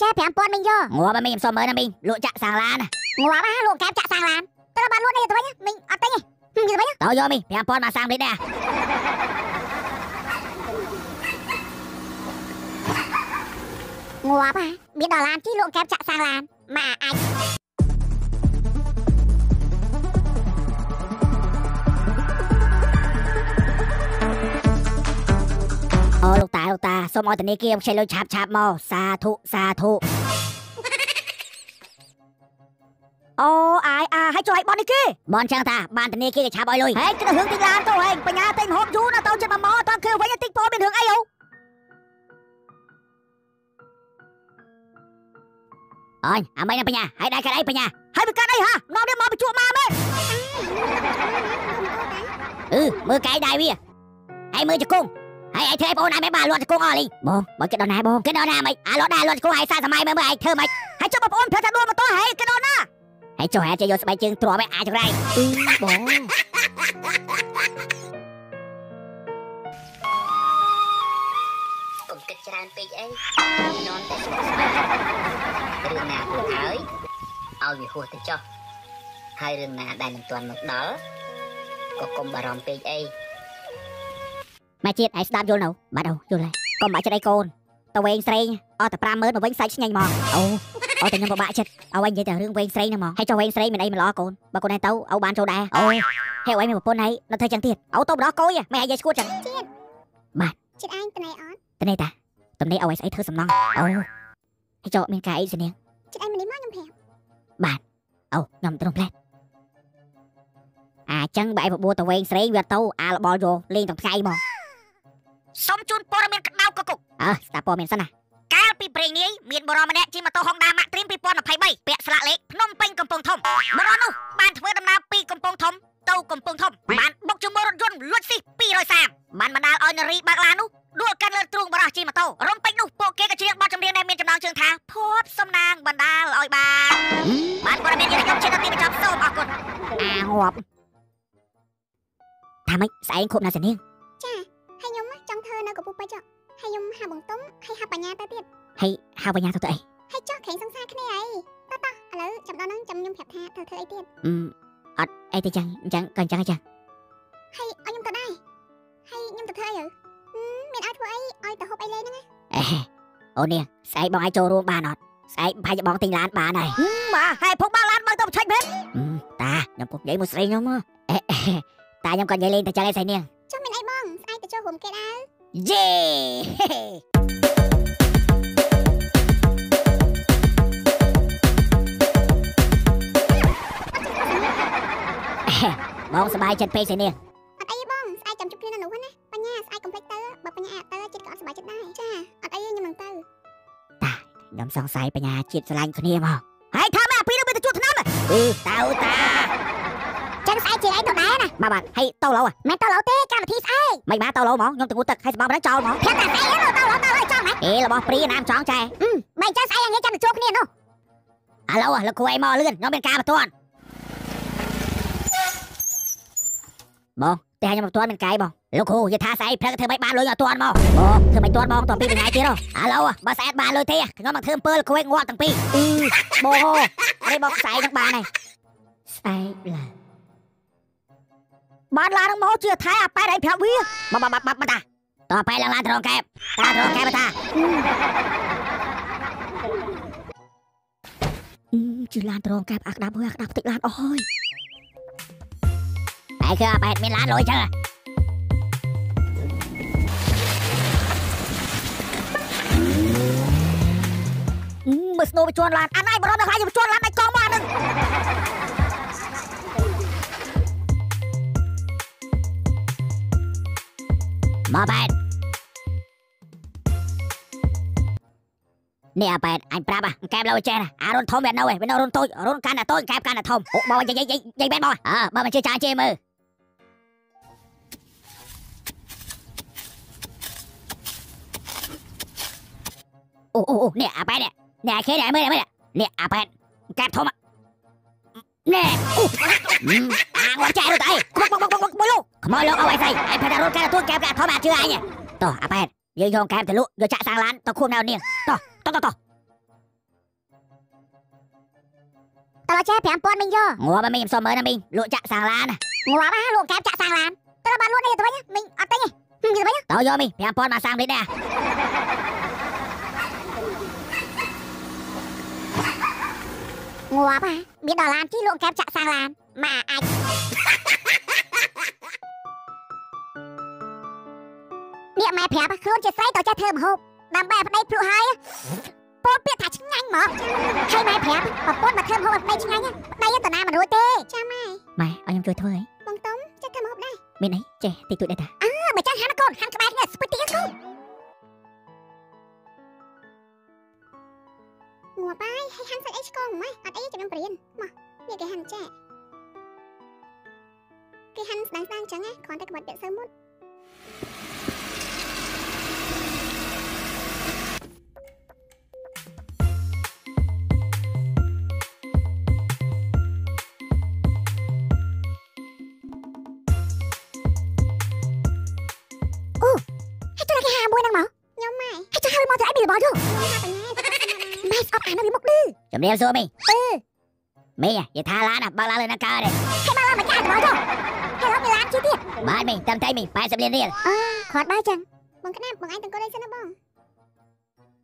แช่แผงปนมิงโยงัวมันมีมสมเอนะมิงลุจะสางลานงัวมาลุแกจะสางลานตระบาลุได้ยังตัวยังมิงอัดได้ยังยังตัวยังต่อยมิงแผงปนมาสางเลยเนี่ยงัวมามีดอลานที่ลุแกจะสางลานมาไอลูกตาลูกตาสมอตอนนี้เกี่ยวใช้รถชาบชาบมอสาธุสาธุโอ้ไอให้จอยบอลนี่กี้บอลช่างตาบ้านตอนนี้เกี่ยวชาบอยเลยเฮ้ยจะหึงติงลานตัวเองปัญญาติงหกยูนะต้องจะมามอต้องคือไว้ติงโปเป็นหึงไอ้ยูอ๋อยเอาไม่นะปัญญาให้ได้กันไอ้ปัญญาให้ไปกันไอ้ฮะน้องเดี๋ยวมอไปจั่วมาไหมมือไก่ได้วิ่งให้มือจะกุ้งไอ้เธอไอ้โป้นายไม่มาล้วนจะโกงอ่ะลิงบองบองกินดอนนายบองกินดอนนายไหมล้วนนายล้วนจะโกงไอ้ซาทำไมเมื่อไอ้เธอไหมให้เจ้ามาโป้นเพื่อจะล้วนมาตัวให้กินดอนน่ะให้เจ้าแห่จะโยนสบายจึงตัวไม่อายจังไรบองผมกินจานปีกเองนอนแต่เรื่องนาหัวเอ้ยเอาอยู่หัวติดจ้อให้เรื่องนาได้หนึ่งตัวหนึ่งดอก็กลมบารมปีกเองมาจีดไอ้สตาร์โยนเอามาเอาโยนเลยก็มาจะได้โกนตัวเวงเซย์เอาแต่ปลาเมินมาเวงเซย์ชิงไงมองเอาแต่ยังบ่บาชิดเอาไว้เยอะแต่เรื่องเวงเซย์นะมองให้เจ้าเวงเซย์มันไอ้มันล้อโกนบางคนไอ้เต้าเอาบานโจดาเอาให้ไว้ไม่บอกปนไอ้นั่นเธอจังทีเอาตัวล้อโกยไม่ไอ้ยายกูจังจีดมาจีดไอ้ตัวไหนอ๋อตัวไหนตาตัวไหนเอาไว้ไอ้เธอสำนองเอาให้เจ้ามีกายเสนียงจีดไอ้มันได้มากยำแผลบานเอายำตรงแผลจังใบบัวบัวตัวเวงเซย์เวียเต้าบอลโยเล่นตรงไกลมองสมจุนปรเมียนกนาวกกุกสตาปรเมียนซะนะกาลปีเปรียนี้เมียนบรอมแน่จีมาโตฮองดามะตรีมปีปอนภัยใบเปียสละเล็กพนมเป่งกำปงทมบรอนุบ้านเถื่อนดำนาปีกำปงทมเต้ากำปงทมบ้านบกจุมรถยนต์ล้วนสิปีลอยสามบ้านบรรดาออยนรีบางลานุด้วยกันเลือดตรุงบรอจีมาโตร่มเป่งนุโปเกกระเชียงบอลจำเรียงในเมียนจำนองเชิงทางพบสมนางบรรดาออยบางบ้านปรเมียนยืนยกเชิงตีประจำโซมออกกฎหวบทำไมสายเองคบนาเสนียงให้ยมจังเธอนะกับปุ๊บไปจ้ะให้ยมหาบังต้มให้หาปัญญาตาเตี้ยให้หาปัญญาเธอตัวไอให้เจ้าแข็งสังสารขึ้นไอต่อแล้วจับตอนนั้นจำยมแผลแท้เธอไอเตี้ยอัดไอเตี้ยจังให้เอายมตัวได้ให้ยมตัวเธอเหรอเมียนไอทัวไอไอแต่หอบไอเลยนั่งไอโอเนี่ยใส่บองไอโจรวมบานอดใส่พายบองติงล้านบานหน่อยมาให้พวกบ้านล้านบางต้มใช้เพชรตาน้ำพวกใหญ่มุสลิมยมตายมก่อนใหญ่เลยแต่จังไอใส่เนี่ยจะโชว์ผมกันนะเย้บ้องสบายจัดเพลย์เสียเนี่ยอัดไอ้บ้องไอ้จำจุดนี้นะหนูวะนะปัญญาไอ้คอมเพล็กเตอร์แบบปัญญาเตอร์จิตก็สบายจัดได้ใช่อัดไอ้ยังยังเตอร์ตายยำสองสายปัญญาจิตสลายคนนี้มั้งไอ้ทำมาพี่เราไปจะจุดน้ำอ่ะตาจีไอ้ตัวไหนนะมาบัดให้เต้าเราอ่ะแม่เต้าเราเต้การมาทีไอ้ไม่มาเต้าเราหมองยงตะกูตึกให้สมองมันเจ้าหมองเพี้ยนแต่ไอ้เต้าเราเจ้าไหมเอ๋เราบอกปรีน้ำช้องใจไม่เจ้าไอ้ยังงี้จะมาโจกเนี่ยเนาะเราอ่ะเราคุยมอเลื่อนน้องเป็นกามาตัวมองแต่ยังมาตัวเป็นไก่มองเราคุยจะท้าใส่เพลิงเธอไม่บานเลยอย่าตัวมองเธอไม่ตัวมองต่อปีเป็นไงจีเราอ่ะมาแซดบานเลยเท่งั้นมาเทิมเปิลคุยงวดตั้งปีโบโฮอะไรบอกใส่ทั้งบานเลยใส่เลยบ้านลาต้องมอเชื่อท้ายไปไหนเพียบวิ่งมาตาต่อไปลานทองแคบตาทองแคบมาตาจุดลานทองแคบอักดับเพื่ออักดับติดลานโอ้ยไปคือไปมีลานลอยเชื่อมือสโนไปชวนลานอันไหนมาร้อนอะไรอยู่ชวนลานในกองมาหนึ่งมาแปดเนี่ยแปดอันปราบะแกมเราเจนอ่ะรุ่นทอมแบบนั้นเว้ยเป็นรุ่นตุ้ยรุ่นการอ่ะตุ้ยแกมการอ่ะทอมบอลใหญ่เป็นบอลบอลมันชื่อจานเจมือโอ้เนี่ยแปดเนี่ยแค่ไหนมือไหนเนี่ยแปดแกมทอมเนี่ยหัวใจเราตายบอลลูขโมยลูกเอาไว้ใส่ไอ้พนักรถแกตัวแกแกทอมอาเชื่อไอ้เนี่ยต่ออาแปดยืนยงแกจะลุโยจะสร้างร้านต่อควงแนวเนี่ยต่อ แช่แผมปอนมิงโยงัวมันมีมสมเอนะมิงลุจะสางลานงัวมาลุแกจะสางลานตระบาดลุได้ยังไงมิงอัดได้ยังมิงยังไงเต่าโยมิงแผมปอนมาสางเลยเนี่ยงัวมามีดอลลานที่ลุแกจะสางลานมาอัดเนี่ยแม่แผลคือลุจะใส่ต่อจะเทิมโฮบนำแบบในพลุไฮปนเปียกถัดชิ้นงั้งหมอใช่ไหมแผลปนปนมาเทิมโฮบในชิ้นงั้งได้ยังต่อหน้ามันรู้เต้ใช่ไหมไม่เอายังเกิดเถอะมองต้มจะเทิมโฮบได้ไม่ไหนเจ๊ติดตัวได้ตาเหมือนจ้างฮันก้นฮันกระบายเนี่ยสปอตตี้กูงัวไปให้ฮันใส่ไอซ์กงไหมอัดไอซ์จะน้องเปลี่ยนมาเนี่ยแกฮันเจ๊แกฮันดังๆจังไงขอแต่กบฏเดือดเสมุนเรียบซูมิมีอ่ะอย่าทาร้านอ่ะบางร้านเลยนะกาเด็กให้บางร้านมาจ้างมาจ้างให้รับในร้านชี้เตี้ยบ้านมิจำใจมิไปสำเร็จเรียนขอดบ้าจังบางคณะบางไอ้ตังก็ได้ชนะบ้อง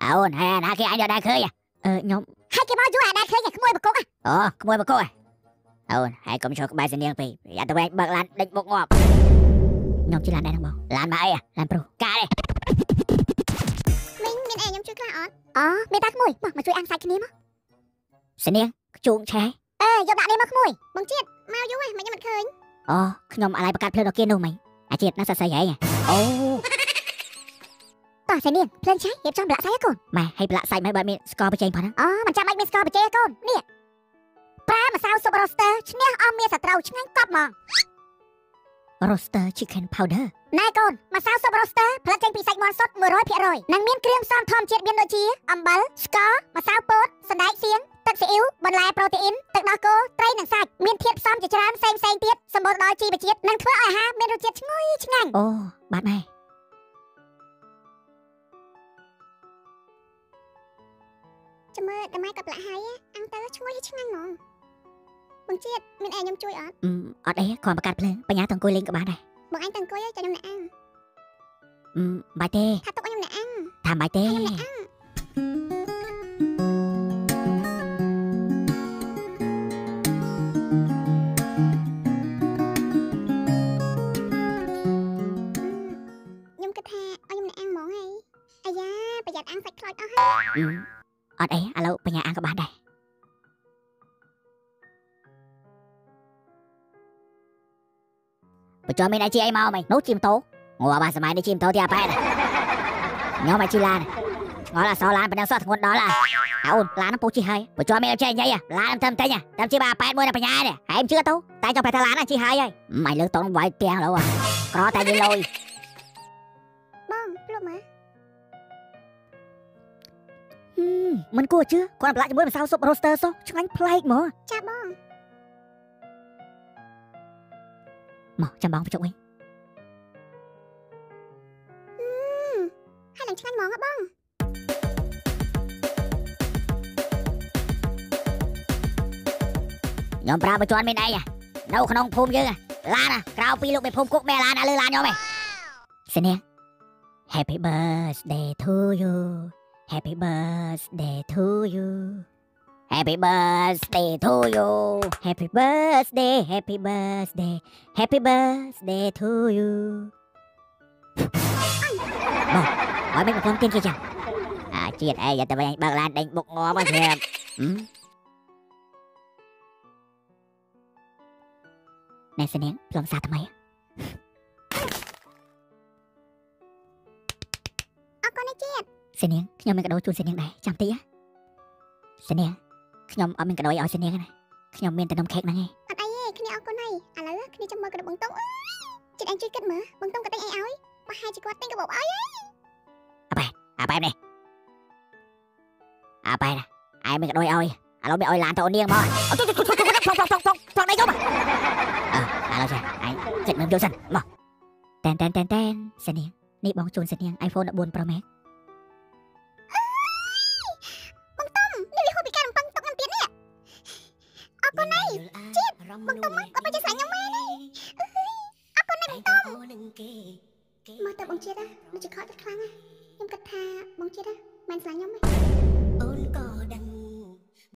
เอาหน้าหน้าเคยไอ้เดียวได้เคยอ่ะยมให้กี่บ้าจู่อ่ะได้เคยอย่างขโมยปะโก้อ่ะอ๋อขโมยปะโก้อ่ะเอาให้กรมชลบายเสนียงไปอย่าตะเวนบางร้านเด็กบกงอบยมจีร้านได้ทั้งบ้องร้านมาไอ้อ่ะร้านปรูกาเด็กมิงมินเอ๋ยมช่วยกล้าอ๋ออ๋อไม่ตักมวยมาช่วยอังไซคนนี้มั้งเสนียงจูงใช้ยกดาบเลยมาขโมยบังเจียดมาอยู่ไว้มันยังมันเคยอ๋อขนมอะไรประกาศเพลินดอกเกี้ยนดูไหมอาเจียดน่าสะใจใหญ่ไงโอ้ต่อเสนียงเพลินใช้เย็บจอมปลาใส่ก่อนไม่ให้ปลาใส่ไม่บาดมีสกอร์ไปเจนพอนะอ๋อมันจะไม่มีสกอร์ไปเจนก่อนเนี่ยปลามาซาวซุปโรสเตอร์ชเนียออมเมียสตราวชงั้นกอบมองโรสเตอร์ชิคเก้นพาวเดอร์นายก่อนมาซาวซุปโรสเตอร์เพลินเจนปีใส่มอนสด100%นางเมียนเครื่องซ้อมทอมเจียดเบียนโดจีอัมบัลสกอร์มาซาวโป๊ดสไนเซียงตักซีอิ๊วบนลายโปรตีนตักดอกโก้ไตรหนังสัตว์เมียนเทียบซ้อมจะจานแซงเทียบสมบูรณ์ดอยจีบเจี๊ยบนั่นคืออะไรฮะเมนูเจี๊ยบงุ้ยชงังโอ้บาดไหมจะเมื่อทำไมกับละหายอังเตอร์ช่วยให้ชงังงงบังเจี๊ยบเมียนเอ๋ยยมช่วยอ๋ออ๋อได้ขอประกาศเพลิงปัญญาตังกุยลิงกับบาดไหนบังไอตังกุยจะยมไหนอังบาดเต้ถ้าตกยมไหนอังทำบาดเต้อดเอ๋อแล้วปัญญาอ่างกับบ้านใดไปจอมไม่ได้จีไอเมาไหมนกจิมโตงัวมาสมัยได้จิมโตที่อาไปนะเงี้ยมาจีลานงอละสองล้านเป็นดาวซอดงวดดอละเอาอุ่นล้านน้ำปูจีไฮไปจอมไม่ได้จีไงอะล้านทำเตยเนี่ยทำจีบาไปมวยนะปัญญาเนี่ยไอ้เอ็มเชื่อโตตายจอมไปทะล้านนะจีไฮยัยไม่เลิกต้องไหวเตียงแล้วอะกรอแต่ยินลอยบ้องปลุกมามันกลัวเชื่อความประหลาดจะมือเป็นสาวซุปโรสเตอร์ซอกช่างอันเพลย์หมอจ้าบ้องหมอจำบ้องไปจบไว้ให้หลังช่างอันหมอครับบ้องยอมปราบไปจวนไม่ได้อะเน่าขนมภูมิเยอะลานะกราวปีลูกไปภูมิกุ๊กแม่ลานะเลยลานยอมไหมเสนีย Happy birthday to you Happy birthday to you Happy birthday to you Happy birthday Happy birthday Happy birthday to you บอกไม่เป็นความจริงกี่จังเจียดไอ้อย่าแต่ไปบางร้านเด้งบกงอมาเถอะในเสนียงลองสาทำไมเอาคนในเจียดเสนียงขยมเป็นกระโดดจูนเสนียงไหนจำตีอะเสนียงขยมเอาเป็นกระโดดเอาเสนียงกันไหนขยมเมียนแต่นมเค้กนะไงอะไรเย่ขยมเอาคนไหนอะไรเล่ะขยมจำมือกระโดดบังต้งจิตอันจุดกัดมือบังต้งกระเตงไอเอาไปให้จิกวัดเตงกระบอกเอาไปเนี่ยไปนะไอเป็นกระโดดเอาเราไม่เอาหลานตัวเนียงมาเอาจุดพลองได้ก็มาเราใช่ไอจิตมือโยนสันมาแตนเสนียงนี่บังจูนเสนียงไอโฟนบนโปรแม็ก này chết bằng tông mắt apa je sayang mana apa nak tông mau tông bong chết dah macam kau dah kelang ah yang kata bong chết dah main sayang mai